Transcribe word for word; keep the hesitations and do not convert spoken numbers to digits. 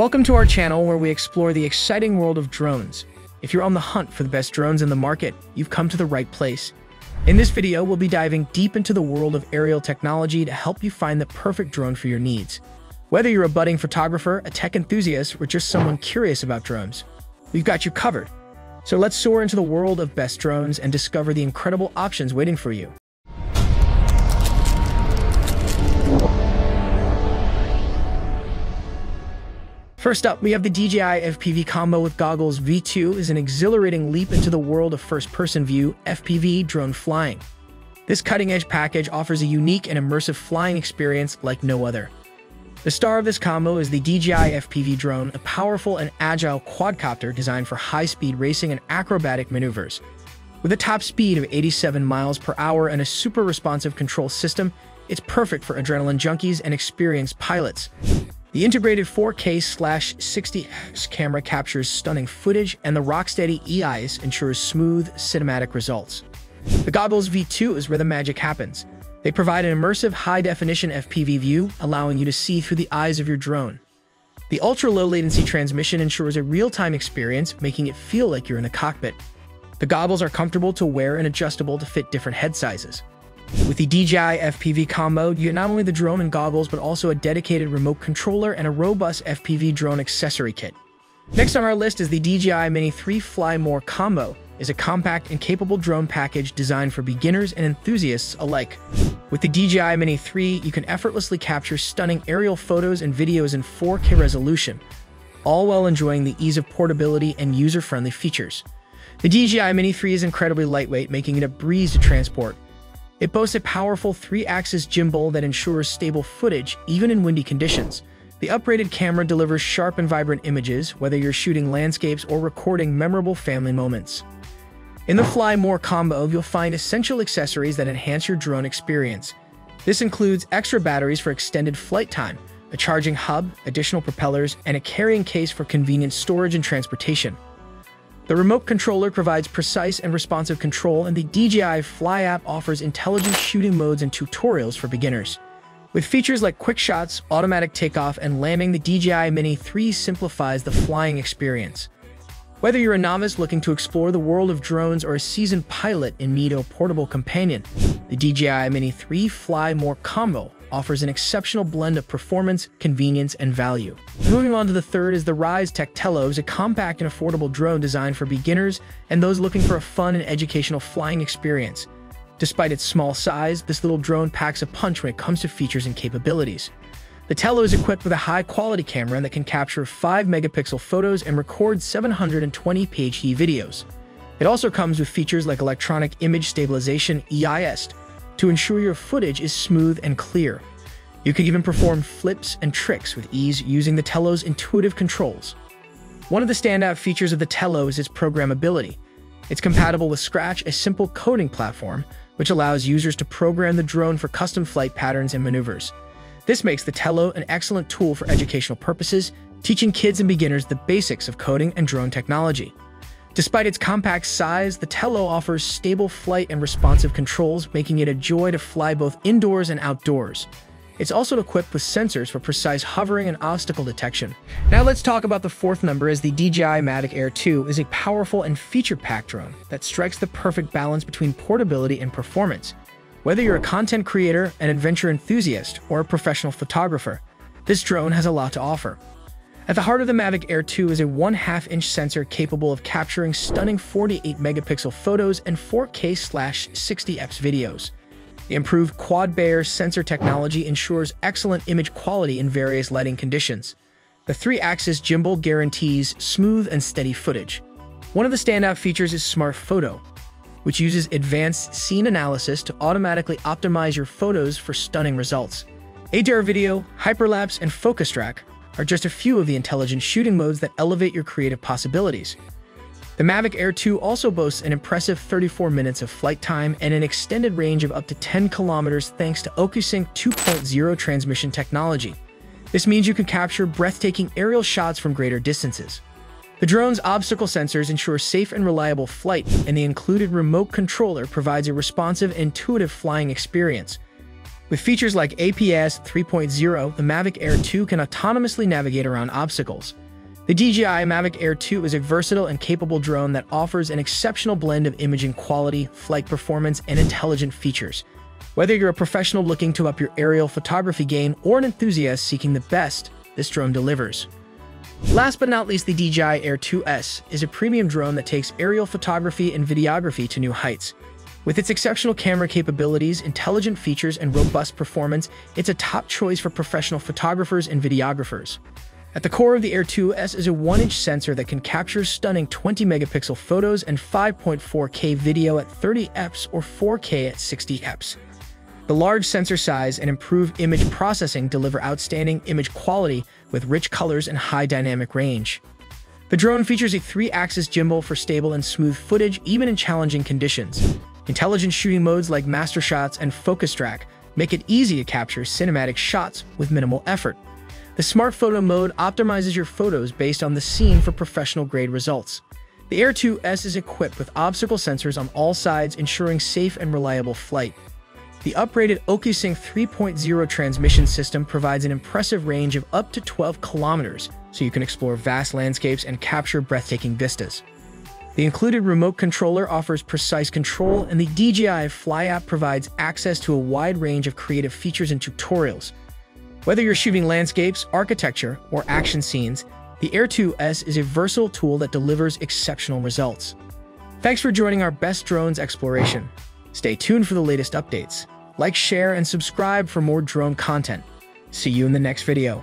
Welcome to our channel where we explore the exciting world of drones. If you're on the hunt for the best drones in the market, you've come to the right place. In this video, we'll be diving deep into the world of aerial technology to help you find the perfect drone for your needs. Whether you're a budding photographer, a tech enthusiast, or just someone curious about drones, we've got you covered. So let's soar into the world of best drones and discover the incredible options waiting for you. First up, we have the D J I F P V Combo with Goggles V two is an exhilarating leap into the world of first-person view F P V drone flying. This cutting-edge package offers a unique and immersive flying experience like no other. The star of this combo is the D J I F P V drone, a powerful and agile quadcopter designed for high-speed racing and acrobatic maneuvers. With a top speed of eighty-seven miles per hour and a super responsive control system, it's perfect for adrenaline junkies and experienced pilots. The integrated four K sixty X camera captures stunning footage, and the Rocksteady E I S ensures smooth, cinematic results. The Goggles V two is where the magic happens. They provide an immersive, high-definition F P V view, allowing you to see through the eyes of your drone. The ultra-low-latency transmission ensures a real-time experience, making it feel like you're in a cockpit. The goggles are comfortable to wear and adjustable to fit different head sizes. With the D J I F P V Combo, you get not only the drone and goggles, but also a dedicated remote controller and a robust F P V drone accessory kit. Next on our list is the D J I Mini three Fly More Combo, is a compact and capable drone package designed for beginners and enthusiasts alike. With the D J I Mini three, you can effortlessly capture stunning aerial photos and videos in four K resolution, all while enjoying the ease of portability and user-friendly features. The D J I Mini three is incredibly lightweight, making it a breeze to transport. It boasts a powerful three-axis gimbal that ensures stable footage, even in windy conditions. The upgraded camera delivers sharp and vibrant images, whether you're shooting landscapes or recording memorable family moments. In the Fly More Combo, you'll find essential accessories that enhance your drone experience. This includes extra batteries for extended flight time, a charging hub, additional propellers, and a carrying case for convenient storage and transportation. The remote controller provides precise and responsive control, and the D J I Fly app offers intelligent shooting modes and tutorials for beginners. With features like quick shots, automatic takeoff, and landing, the D J I Mini three simplifies the flying experience. Whether you're a novice looking to explore the world of drones or a seasoned pilot in need of a portable companion, the D J I Mini three Fly More Combo offers an exceptional blend of performance, convenience, and value. Moving on to the third is the Ryze Tech Tello, a compact and affordable drone designed for beginners and those looking for a fun and educational flying experience. Despite its small size, this little drone packs a punch when it comes to features and capabilities. The Tello is equipped with a high-quality camera that can capture five megapixel photos and record seven hundred twenty P H D videos. It also comes with features like electronic image stabilization (E I S) to ensure your footage is smooth and clear. You can even perform flips and tricks with ease using the Tello's intuitive controls. One of the standout features of the Tello is its programmability. It's compatible with Scratch, a simple coding platform, which allows users to program the drone for custom flight patterns and maneuvers. This makes the Tello an excellent tool for educational purposes, teaching kids and beginners the basics of coding and drone technology. Despite its compact size, the Tello offers stable flight and responsive controls, making it a joy to fly both indoors and outdoors. It's also equipped with sensors for precise hovering and obstacle detection. Now let's talk about the fourth number, as the D J I Mavic Air two is a powerful and feature-packed drone that strikes the perfect balance between portability and performance. Whether you're a content creator, an adventure enthusiast, or a professional photographer, this drone has a lot to offer. At the heart of the Mavic Air two is a one half inch sensor capable of capturing stunning forty-eight megapixel photos and four K sixty F videos. The improved quad-Bayer sensor technology ensures excellent image quality in various lighting conditions. The three-axis gimbal guarantees smooth and steady footage. One of the standout features is Smart Photo, which uses advanced scene analysis to automatically optimize your photos for stunning results. A D R video, hyperlapse, and focus track are just a few of the intelligent shooting modes that elevate your creative possibilities. The Mavic Air two also boasts an impressive thirty-four minutes of flight time and an extended range of up to ten kilometers thanks to OcuSync two point oh transmission technology. This means you can capture breathtaking aerial shots from greater distances. The drone's obstacle sensors ensure safe and reliable flight, and the included remote controller provides a responsive, intuitive flying experience. With features like A P A S three point oh, the Mavic Air two can autonomously navigate around obstacles. The D J I Mavic Air two is a versatile and capable drone that offers an exceptional blend of imaging quality, flight performance, and intelligent features. Whether you're a professional looking to up your aerial photography game or an enthusiast seeking the best, this drone delivers. Last but not least, the D J I Air two S is a premium drone that takes aerial photography and videography to new heights. With its exceptional camera capabilities, intelligent features, and robust performance, it's a top choice for professional photographers and videographers. At the core of the Air two S is a one inch sensor that can capture stunning twenty megapixel photos and five point four K video at thirty F P S or four K at sixty F P S. The large sensor size and improved image processing deliver outstanding image quality with rich colors and high dynamic range. The drone features a three axis gimbal for stable and smooth footage even in challenging conditions. Intelligent shooting modes like master shots and focus track make it easy to capture cinematic shots with minimal effort. The smart photo mode optimizes your photos based on the scene for professional-grade results. The Air two S is equipped with obstacle sensors on all sides, ensuring safe and reliable flight. The upgraded OcuSync three point oh transmission system provides an impressive range of up to twelve kilometers, so you can explore vast landscapes and capture breathtaking vistas. The included remote controller offers precise control, and the D J I Fly app provides access to a wide range of creative features and tutorials. Whether you're shooting landscapes, architecture, or action scenes, the Air two S is a versatile tool that delivers exceptional results. Thanks for joining our Best Drones Exploration. Stay tuned for the latest updates. Like, share, and subscribe for more drone content. See you in the next video.